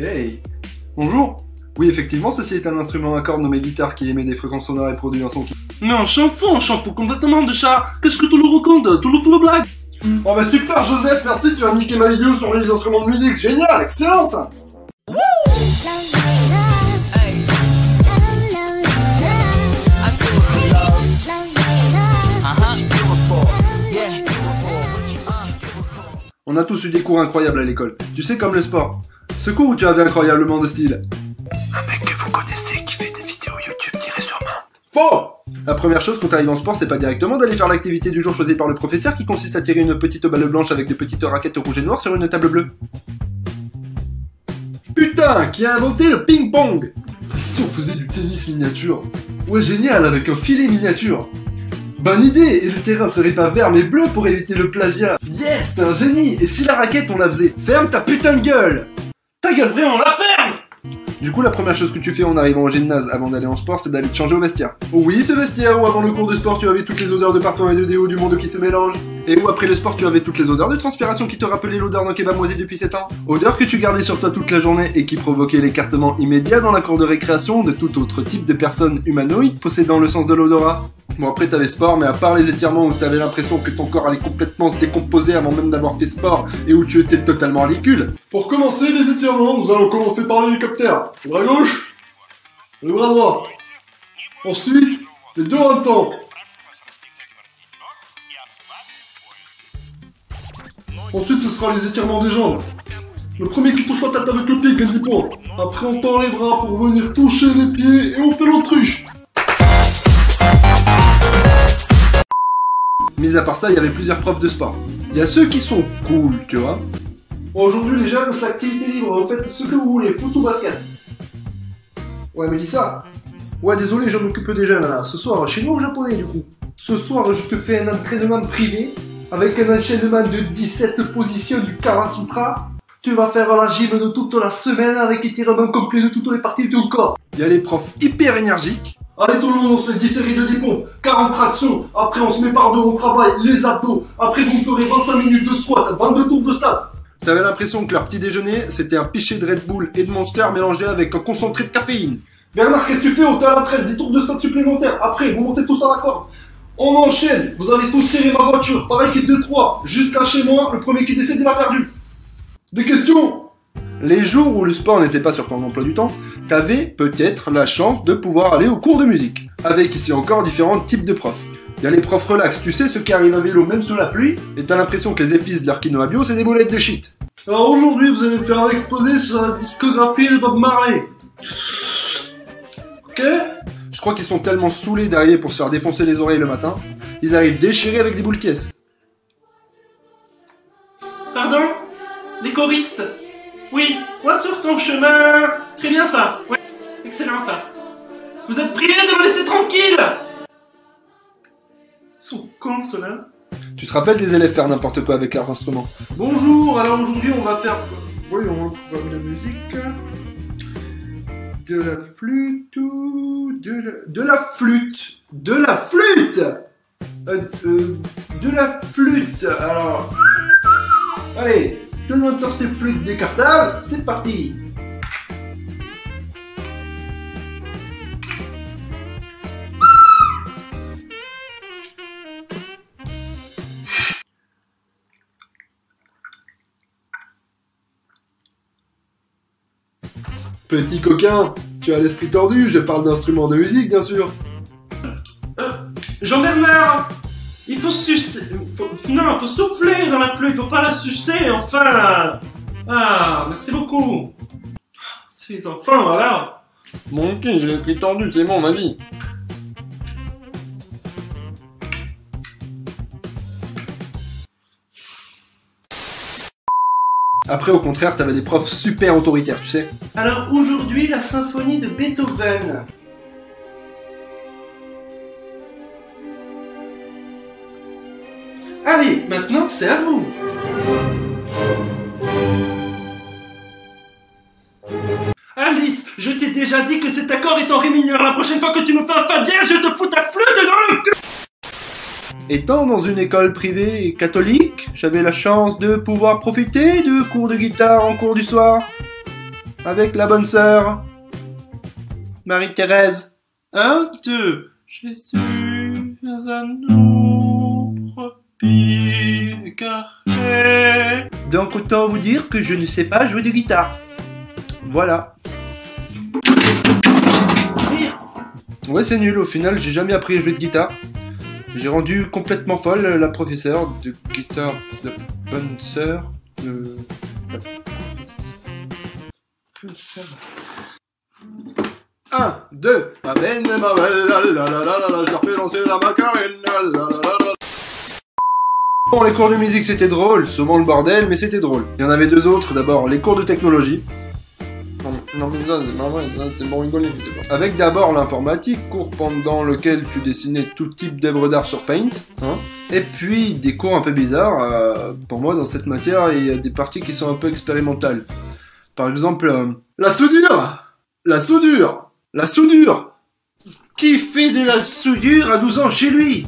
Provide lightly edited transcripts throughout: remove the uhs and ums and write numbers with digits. Hey. Bonjour. Oui, effectivement, ceci est un instrument à cordes nommé guitare qui émet des fréquences sonores et produit un son qui... Non, j'en fous complètement de ça. Qu'est-ce que tu nous racontes? Tu nous fous la blague? Oh bah super Joseph, merci, tu as niqué ma vidéo sur les instruments de musique, génial, excellent ça. On a tous eu des cours incroyables à l'école, tu sais comme le sport. Ce cours où tu avais incroyablement de style. Un mec que vous connaissez qui fait des vidéos YouTube tirées sur main. Faux! La première chose quand t'arrives en sport, c'est pas directement d'aller faire l'activité du jour choisie par le professeur qui consiste à tirer une petite balle blanche avec de petites raquettes rouges et noires sur une table bleue. Putain, qui a inventé le ping-pong? Si on faisait du tennis miniature. Ouais, génial, avec un filet miniature. Bonne idée, et le terrain serait pas vert mais bleu pour éviter le plagiat. Yes, t'es un génie. Et si la raquette on la faisait? Ferme ta putain de gueule. Ta gueule, vraiment, la ferme. Du coup, la première chose que tu fais en arrivant au gymnase avant d'aller en sport, c'est d'aller te changer au vestiaire. Oui, ce vestiaire où avant le cours de sport, tu avais toutes les odeurs de parfum et de déo du monde qui se mélangent. Et où après le sport, tu avais toutes les odeurs de transpiration qui te rappelaient l'odeur d'un kebab moisi depuis 7 ans. Odeur que tu gardais sur toi toute la journée et qui provoquait l'écartement immédiat dans la cour de récréation de tout autre type de personnes humanoïdes possédant le sens de l'odorat. Bon, après t'avais sport, mais à part les étirements où t'avais l'impression que ton corps allait complètement se décomposer avant même d'avoir fait sport et où tu étais totalement ridicule. Pour commencer les étirements, nous allons commencer par l'hélicoptère. Le bras gauche, le bras droit. Ensuite, les deux en même temps. Ensuite, ce sera les étirements des jambes. Le premier qui touche la tête avec le pied gagne 10 points. Après, on tend les bras pour venir toucher les pieds et on fait l'autruche. Mis à part ça, il y avait plusieurs profs de sport. Il y a ceux qui sont cool, tu vois. Aujourd'hui, les jeunes, c'est activité libre. Vous faites ce que vous voulez, foot ou basket. Ouais, mais dis ça. Ouais, désolé, je m'occupe des jeunes, là. Ce soir, chinois ou japonais, du coup. Ce soir, je te fais un entraînement privé avec un enchaînement de 17 positions du Kawasutra. Tu vas faire la gym de toute la semaine avec étirement complet de toutes les parties de ton corps. Il y a les profs hyper énergiques. Allez tout le monde, on se fait 10 séries de 10 pompes, 40 tractions, après on se met par deux, on travaille les abdos, après vous ferez 25 minutes de squat, 22 tours de stade. T'avais l'impression que leur petit déjeuner, c'était un pichet de Red Bull et de Monster mélangé avec un concentré de caféine. Bernard, qu'est-ce que tu fais? On t'a à la traite, 10 tours de stade supplémentaires, après vous montez tous à la corde. On enchaîne, vous avez tous tiré ma voiture, pareil qui est 2-3, jusqu'à chez moi, le premier qui décède il a perdu. Des questions? Les jours où le sport n'était pas sur ton emploi du temps, t'avais peut-être la chance de pouvoir aller au cours de musique, avec ici encore différents types de profs. Il y a les profs relax, tu sais ceux qui arrivent à vélo même sous la pluie, et t'as l'impression que les épices de leur quinoa bio c'est des boulettes de shit. Alors aujourd'hui vous allez me faire un exposé sur la discographie de Bob Marley. Ok? Je crois qu'ils sont tellement saoulés d'arriver pour se faire défoncer les oreilles le matin, ils arrivent déchirés avec des boules caisses. Pardon? Des choristes? Oui, moi sur ton chemin. Très bien ça, ouais, excellent ça. Vous êtes priés de me laisser tranquille. Ils sont cons ceux-là. Tu te rappelles des élèves faire n'importe quoi avec leurs instruments? Bonjour, alors aujourd'hui on va faire... Voyons, de la musique... De la flûte ou... De la flûte. Alors... Allez. Tout le monde sort ses flûtes décartables, c'est parti. Petit coquin, tu as l'esprit tordu, je parle d'instruments de musique bien sûr. Jean-Bernard, il faut sucer... Non, faut souffler dans la flûte, faut pas la sucer, enfin... Ah, merci beaucoup. Ces enfants, voilà. Mon cul, j'ai l'esprit tordu, c'est bon, ma vie. Après, au contraire, t'avais des profs super autoritaires, tu sais. Alors, aujourd'hui, la symphonie de Beethoven. Allez, maintenant c'est à vous. Alice, je t'ai déjà dit que cet accord est en ré mineur. La prochaine fois que tu me fais un fa dièse, je te fous ta flûte dans le cul. Étant dans une école privée catholique, j'avais la chance de pouvoir profiter de cours de guitare en cours du soir. avec la bonne sœur Marie-Thérèse. Un, deux. Jésus est un ombre picaré. Donc autant vous dire que je ne sais pas jouer de guitare. Voilà. Ouais, c'est nul, au final j'ai jamais appris à jouer de guitare. J'ai rendu complètement folle la professeure de guitare de bonne sœur. Un, deux. Bon, les cours de musique c'était drôle, souvent le bordel, mais c'était drôle. Il y en avait deux autres, d'abord les cours de technologie. Avec d'abord l'informatique, cours pendant lequel tu dessinais tout type d'œuvre d'art sur Paint, hein, et puis des cours un peu bizarres. Pour moi, dans cette matière, il y a des parties qui sont un peu expérimentales. Par exemple, la soudure. La soudure. La soudure. Qui fait de la soudure à 12 ans chez lui?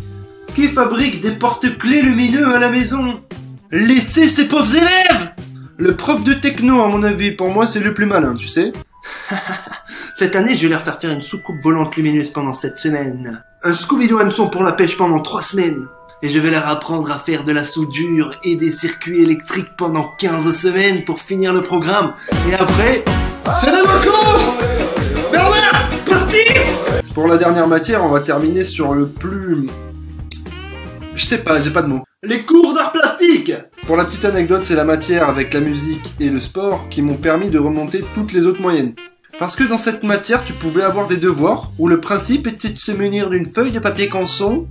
Qui fabrique des porte-clés lumineux à la maison? Laissez ces pauvres élèves! Le prof de techno, à mon avis, pour moi, c'est le plus malin, tu sais. Cette année, je vais leur faire une soucoupe volante lumineuse pendant 7 semaines. Un Scooby-Doo hameçon pour la pêche pendant 3 semaines. Et je vais leur apprendre à faire de la soudure et des circuits électriques pendant 15 semaines pour finir le programme. Et après, c'est la vacance! Bernard, pastis! Pour la dernière matière, on va terminer sur le plus... Je sais pas, j'ai pas de mots. Les cours d'art plastique! Pour la petite anecdote, c'est la matière avec la musique et le sport qui m'ont permis de remonter toutes les autres moyennes. Parce que dans cette matière, tu pouvais avoir des devoirs où le principe était de se munir d'une feuille de papier canson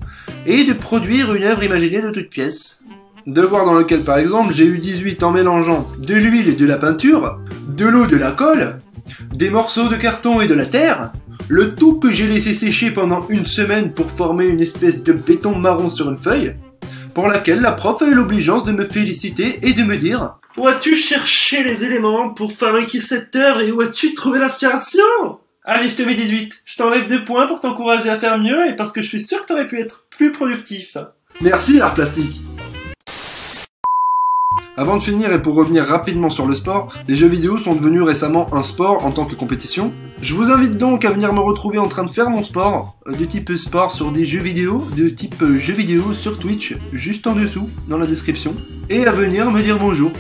et de produire une œuvre imaginée de toute pièce. Devoir dans lequel, par exemple, j'ai eu 18 en mélangeant de l'huile et de la peinture, de l'eau et de la colle, des morceaux de carton et de la terre, le tout que j'ai laissé sécher pendant une semaine pour former une espèce de béton marron sur une feuille, pour laquelle la prof a eu l'obligeance de me féliciter et de me dire « Où as-tu cherché les éléments pour fabriquer cette œuvre et où as-tu trouvé l'inspiration ?» Allez, je te mets 18. Je t'enlève 2 points pour t'encourager à faire mieux et parce que je suis sûr que t'aurais pu être plus productif. Merci, l'art plastique. Avant de finir et pour revenir rapidement sur le sport, les jeux vidéo sont devenus récemment un sport en tant que compétition. Je vous invite donc à venir me retrouver en train de faire mon sport, de type sport sur des jeux vidéo, de type jeux vidéo sur Twitch, juste en dessous, dans la description, et à venir me dire bonjour.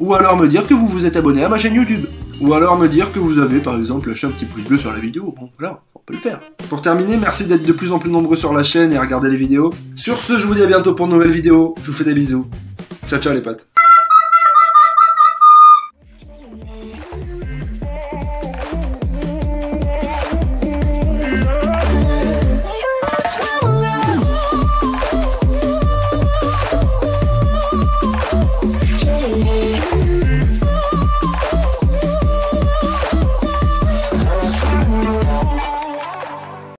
Ou alors me dire que vous vous êtes abonné à ma chaîne YouTube. Ou alors me dire que vous avez par exemple lâché un petit pouce bleu sur la vidéo, bon voilà, on peut le faire. Pour terminer, merci d'être de plus en plus nombreux sur la chaîne et à regarder les vidéos. Sur ce, je vous dis à bientôt pour de nouvelles vidéos, je vous fais des bisous. Ciao ciao les potes.